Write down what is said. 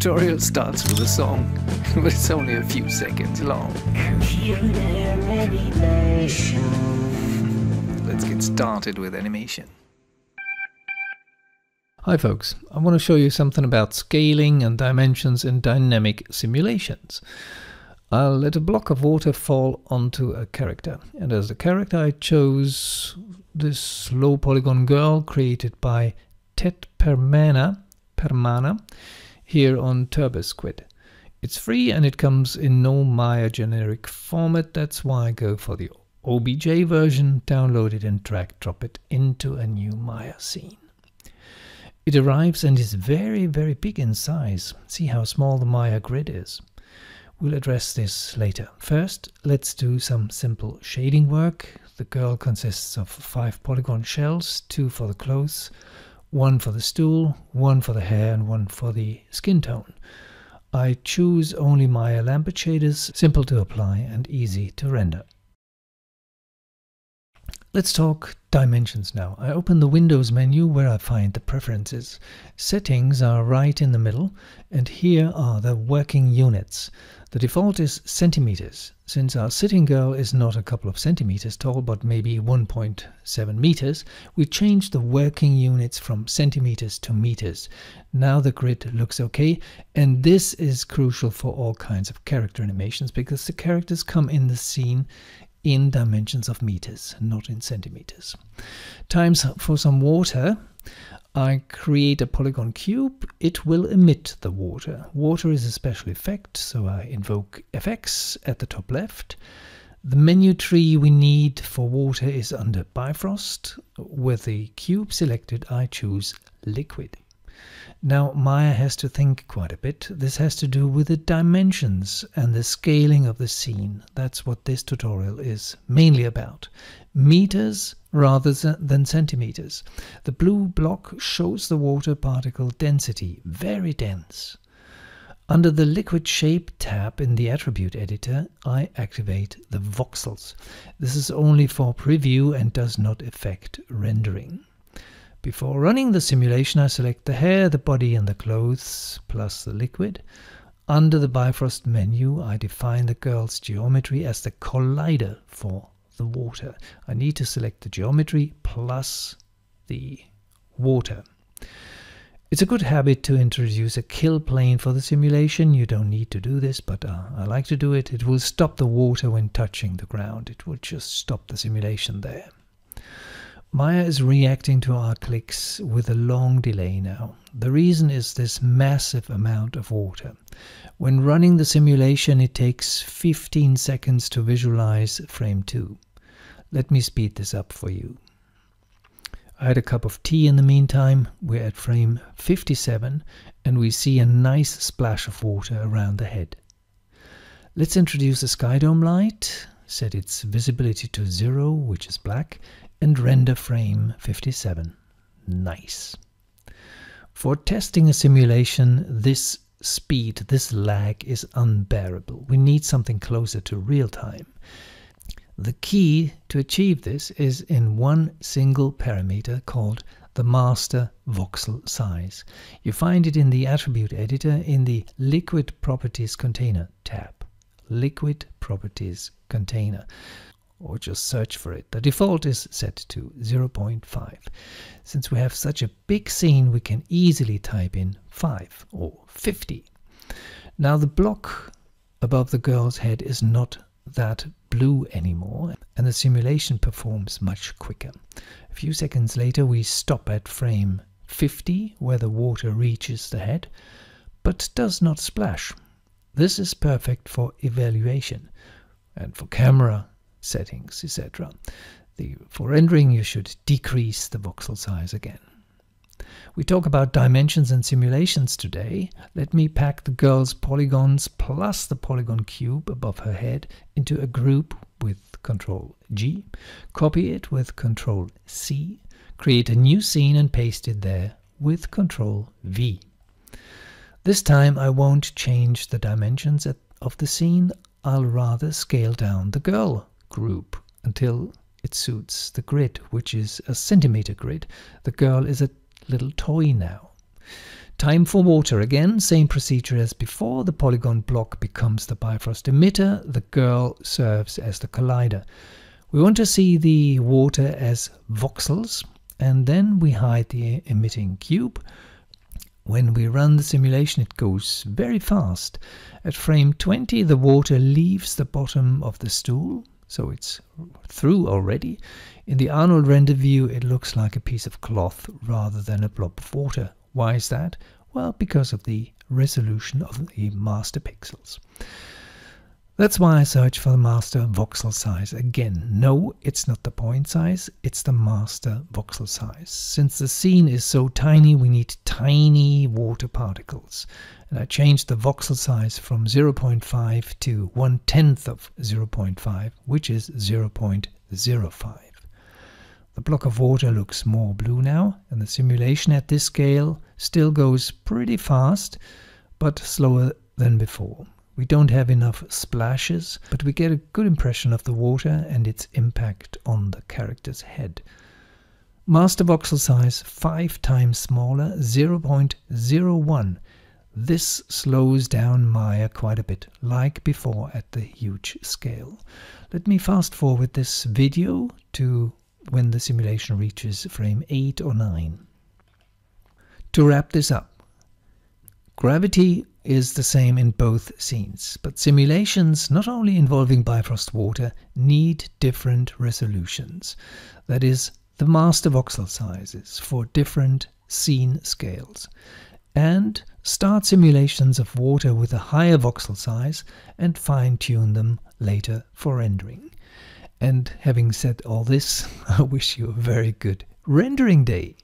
tutorial starts with a song, but it's only a few seconds long. Let's get started with animation. Hi folks, I want to show you something about scaling and dimensions in dynamic simulations. I'll let a block of water fall onto a character, and as the character I chose this low polygon girl created by Ted Permana here on Turbosquid. It's free and it comes in no Maya generic format, that's why I go for the OBJ version, download it and drag drop it into a new Maya scene. It arrives and is very, very big in size. See how small the Maya grid is. We'll address this later. First, let's do some simple shading work. The girl consists of 5 polygon shells, 2 for the clothes, 1 for the stool, 1 for the hair and 1 for the skin tone. I choose only Maya Lambert shaders, simple to apply and easy to render. Let's talk dimensions now. I open the Windows menu where I find the preferences. Settings are right in the middle, and here are the working units. The default is centimeters, since our sitting girl is not a couple of centimeters tall but maybe 1.7 meters. We change the working units from centimeters to meters. Now the grid looks okay, and this is crucial for all kinds of character animations because the characters come in the scene in dimensions of meters, not in centimeters. Times for some water. I create a polygon cube. It will emit the water. Water is a special effect, so I invoke FX at the top left. The menu tree we need for water is under Bifrost. With the cube selected, I choose liquid. Now Maya has to think quite a bit. This has to do with the dimensions and the scaling of the scene. That's what this tutorial is mainly about. Meters rather than centimeters. The blue block shows the water particle density, very dense. Under the liquid shape tab in the attribute editor, I activate the voxels. This is only for preview and does not affect rendering. Before running the simulation, I select the hair, the body and the clothes, plus the liquid. Under the Bifrost menu, I define the girl's geometry as the collider for the water. I need to select the geometry plus the water. It's a good habit to introduce a kill plane for the simulation. You don't need to do this, but I like to do it. It will stop the water when touching the ground. It will just stop the simulation there. Maya is reacting to our clicks with a long delay now. The reason is this massive amount of water. When running the simulation, it takes 15 seconds to visualize frame 2. Let me speed this up for you. I had a cup of tea in the meantime. We're at frame 57 and we see a nice splash of water around the head. Let's introduce the Skydome light. Set its visibility to 0, which is black, and render frame 57. Nice. For testing a simulation, this speed, this lag is unbearable. We need something closer to real time. The key to achieve this is in one single parameter called the master voxel size. You find it in the attribute editor in the liquid properties container tab. Liquid properties container, or just search for it. The default is set to 0.5. Since we have such a big scene, we can easily type in 5 or 50. Now the block above the girl's head is not that blue anymore, and the simulation performs much quicker. A few seconds later, we stop at frame 50, where the water reaches the head, but does not splash. This is perfect for evaluation and for camera settings, etc. For rendering, you should decrease the voxel size again. We talk about dimensions and simulations today. Let me pack the girl's polygons plus the polygon cube above her head into a group with Ctrl G, copy it with Ctrl C, create a new scene and paste it there with Ctrl V. This time I won't change the dimensions of the scene, I'll rather scale down the girl group until it suits the grid, which is a centimeter grid. The girl is a little toy now. Time for water again, same procedure as before. The polygon block becomes the Bifrost emitter, the girl serves as the collider. We want to see the water as voxels, and then we hide the emitting cube. When we run the simulation, it goes very fast. At frame 20, the water leaves the bottom of the stool, so it's through already. In the Arnold render view, it looks like a piece of cloth rather than a blob of water. Why is that? Well, because of the resolution of the master pixels. That's why I search for the master voxel size again. No, it's not the point size, it's the master voxel size. Since the scene is so tiny, we need tiny water particles. And I changed the voxel size from 0.5 to 1/10 of 0.5, which is 0.05. The block of water looks more blue now, and the simulation at this scale still goes pretty fast, but slower than before. We don't have enough splashes, but we get a good impression of the water and its impact on the character's head. Master voxel size 5 times smaller, 0.01. This slows down Maya quite a bit, like before at the huge scale. Let me fast forward this video to when the simulation reaches frame 8 or 9. To wrap this up, gravity is the same in both scenes, but simulations not only involving Bifrost water need different resolutions, that is, the master voxel sizes for different scene scales. And start simulations of water with a higher voxel size and fine-tune them later for rendering. And having said all this, I wish you a very good rendering day.